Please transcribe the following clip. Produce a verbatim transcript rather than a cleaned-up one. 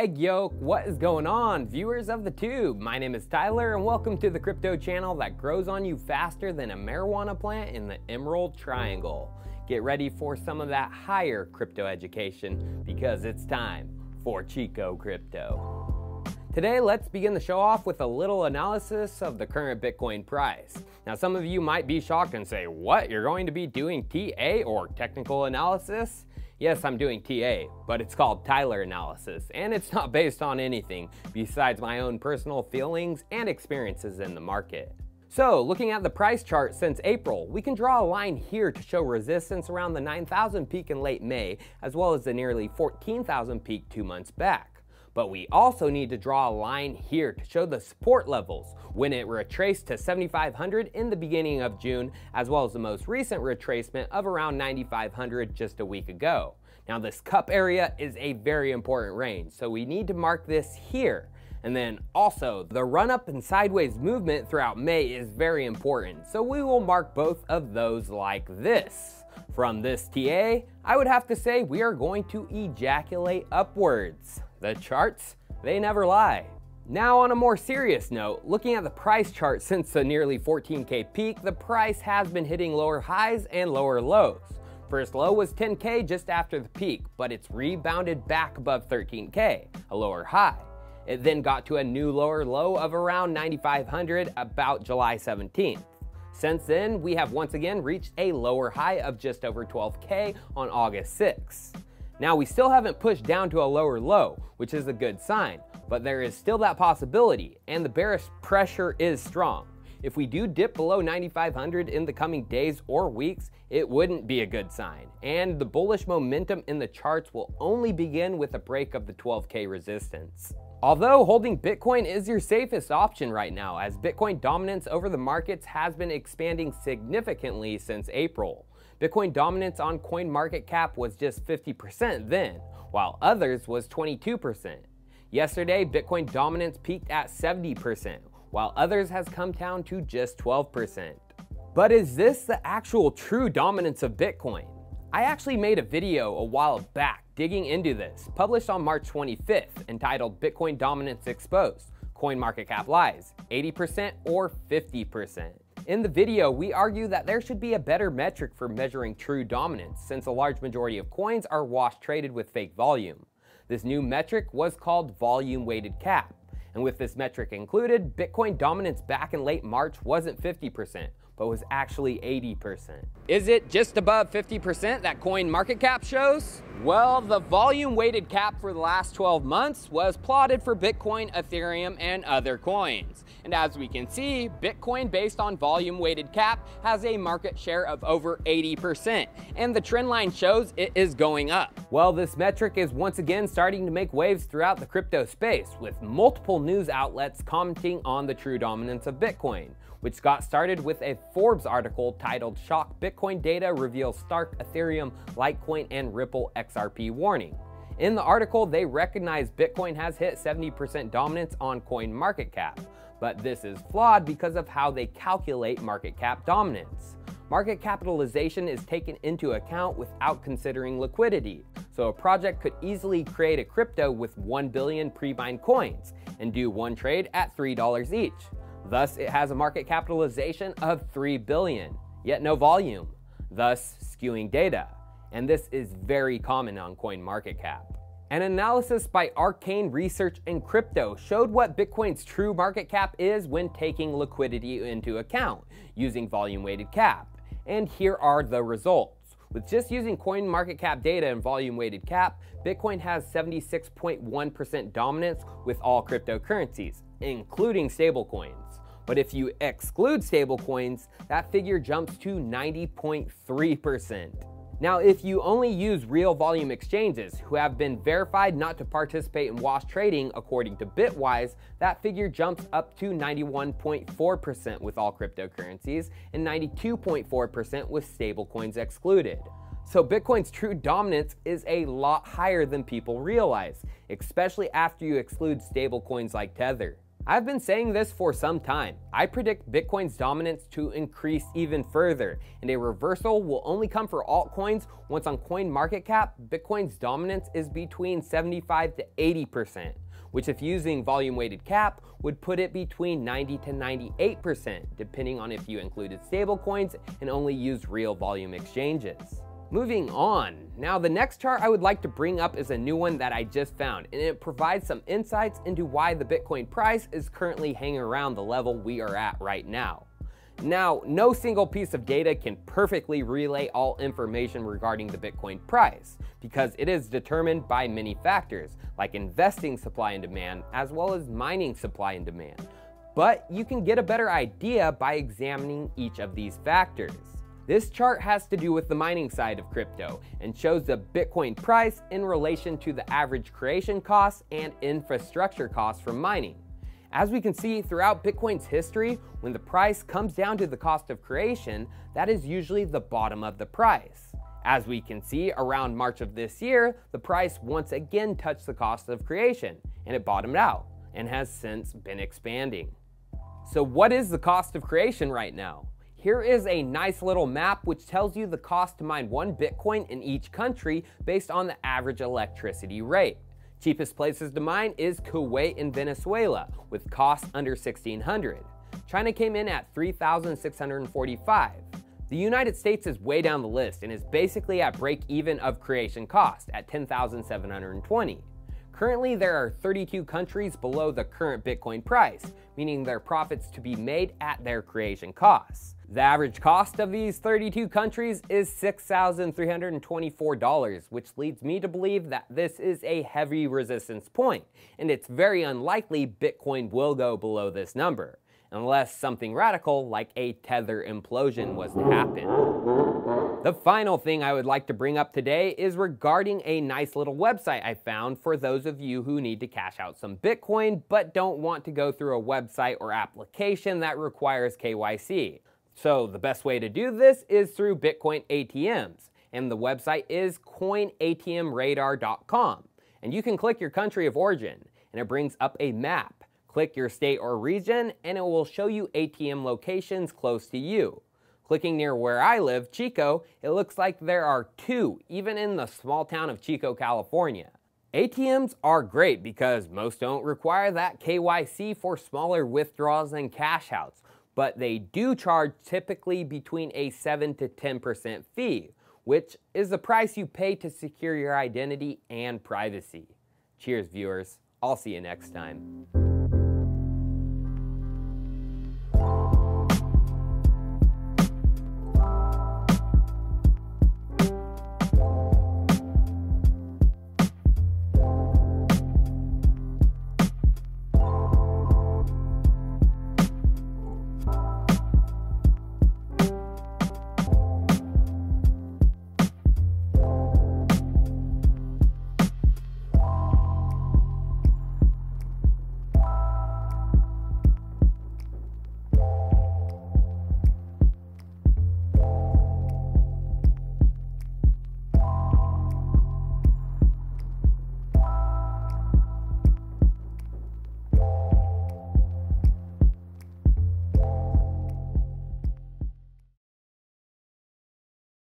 egg yolk. What is going on, viewers of the tube? My name is Tyler and welcome to the crypto channel that grows on you faster than a marijuana plant in the Emerald Triangle. Get ready for some of that higher crypto education because it's time for Chico Crypto. Today, let's begin the show off with a little analysis of the current Bitcoin price. Now, some of you might be shocked and say, what, you're going to be doing T A or technical analysis? Yes, I'm doing T A, but it's called Tyler analysis, and it's not based on anything besides my own personal feelings and experiences in the market. So, looking at the price chart since April, we can draw a line here to show resistance around the nine thousand peak in late May, as well as the nearly fourteen thousand peak two months back. But we also need to draw a line here to show the support levels when it retraced to seventy-five hundred in the beginning of June, as well as the most recent retracement of around ninety-five hundred just a week ago. Now, this cup area is a very important range, so we need to mark this here. And then also, the run-up and sideways movement throughout May is very important, so we will mark both of those like this. From this T A, I would have to say we are going to ejaculate upwards. The charts, they never lie. Now, on a more serious note, looking at the price chart since the nearly fourteen K peak, the price has been hitting lower highs and lower lows. First low was ten K just after the peak, but it's rebounded back above thirteen K, a lower high. It then got to a new lower low of around ninety-five hundred about July seventeenth. Since then, we have once again reached a lower high of just over twelve K on August sixth. Now, we still haven't pushed down to a lower low, which is a good sign, but there is still that possibility, and the bearish pressure is strong. If we do dip below ninety-five hundred in the coming days or weeks, it wouldn't be a good sign, and the bullish momentum in the charts will only begin with a break of the twelve K resistance. Although holding Bitcoin is your safest option right now, as Bitcoin dominance over the markets has been expanding significantly since April. Bitcoin dominance on CoinMarketCap was just fifty percent then, while others was twenty-two percent. Yesterday, Bitcoin dominance peaked at seventy percent, while others has come down to just twelve percent. But is this the actual true dominance of Bitcoin? I actually made a video a while back digging into this, published on March twenty-fifth, entitled Bitcoin Dominance Exposed, CoinMarketCap Lies, eighty percent or fifty percent. In the video, we argue that there should be a better metric for measuring true dominance, since a large majority of coins are wash traded with fake volume. This new metric was called volume weighted cap, and with this metric included, Bitcoin dominance back in late March wasn't fifty percent. But was actually eighty percent. Is it just above fifty percent that CoinMarketCap shows? Well, the volume weighted cap for the last twelve months was plotted for Bitcoin, Ethereum, and other coins. And as we can see, Bitcoin based on volume weighted cap has a market share of over eighty percent, and the trend line shows it is going up. Well, this metric is once again starting to make waves throughout the crypto space, with multiple news outlets commenting on the true dominance of Bitcoin, which got started with a Forbes article titled Shock Bitcoin Data Reveals Stark Ethereum, Litecoin, and Ripple X R P Warning. In the article, they recognize Bitcoin has hit seventy percent dominance on CoinMarketCap, but this is flawed because of how they calculate market cap dominance. Market capitalization is taken into account without considering liquidity, so a project could easily create a crypto with one billion pre-mined coins and do one trade at three dollars each. Thus, it has a market capitalization of three billion dollars, yet no volume, thus skewing data. And this is very common on CoinMarketCap. An analysis by Arcane Research in Crypto showed what Bitcoin's true market cap is when taking liquidity into account, using volume-weighted cap. And here are the results. With just using CoinMarketCap data and volume-weighted cap, Bitcoin has seventy-six point one percent dominance with all cryptocurrencies, including stablecoins. But if you exclude stablecoins, that figure jumps to ninety point three percent. Now, if you only use real volume exchanges who have been verified not to participate in wash trading according to Bitwise, that figure jumps up to ninety-one point four percent with all cryptocurrencies and ninety-two point four percent with stablecoins excluded. So Bitcoin's true dominance is a lot higher than people realize, especially after you exclude stablecoins like Tether. I've been saying this for some time. I predict Bitcoin's dominance to increase even further, and a reversal will only come for altcoins once on CoinMarketCap, Bitcoin's dominance is between seventy-five to eighty percent, which if using volume-weighted cap would put it between ninety to ninety-eight percent, depending on if you included stablecoins and only used real volume exchanges. Moving on. Now the next chart I would like to bring up is a new one that I just found, and it provides some insights into why the Bitcoin price is currently hanging around the level we are at right now. Now, no single piece of data can perfectly relay all information regarding the Bitcoin price, because it is determined by many factors, like investing supply and demand, as well as mining supply and demand. But you can get a better idea by examining each of these factors. This chart has to do with the mining side of crypto and shows the Bitcoin price in relation to the average creation costs and infrastructure costs from mining. As we can see throughout Bitcoin's history, when the price comes down to the cost of creation, that is usually the bottom of the price. As we can see, around March of this year, the price once again touched the cost of creation and it bottomed out and has since been expanding. So what is the cost of creation right now? Here is a nice little map which tells you the cost to mine one Bitcoin in each country based on the average electricity rate. Cheapest places to mine is Kuwait and Venezuela with costs under sixteen hundred. China came in at three thousand six hundred forty-five. The United States is way down the list and is basically at break even of creation cost at ten thousand seven hundred twenty. Currently, there are thirty-two countries below the current Bitcoin price, meaning their profits to be made at their creation costs. The average cost of these thirty-two countries is six thousand three hundred twenty-four dollars, which leads me to believe that this is a heavy resistance point, and it's very unlikely Bitcoin will go below this number, unless something radical like a Tether implosion was to happen. The final thing I would like to bring up today is regarding a nice little website I found for those of you who need to cash out some Bitcoin but don't want to go through a website or application that requires K Y C. So the best way to do this is through Bitcoin A T Ms, and the website is Coin A T M Radar dot com. And you can click your country of origin, and it brings up a map. Click your state or region, and it will show you A T M locations close to you. Clicking near where I live, Chico, it looks like there are two, even in the small town of Chico, California. A T Ms are great because most don't require that K Y C for smaller withdrawals and cash outs, but they do charge typically between a seven to ten percent fee, which is the price you pay to secure your identity and privacy. Cheers, viewers. I'll see you next time.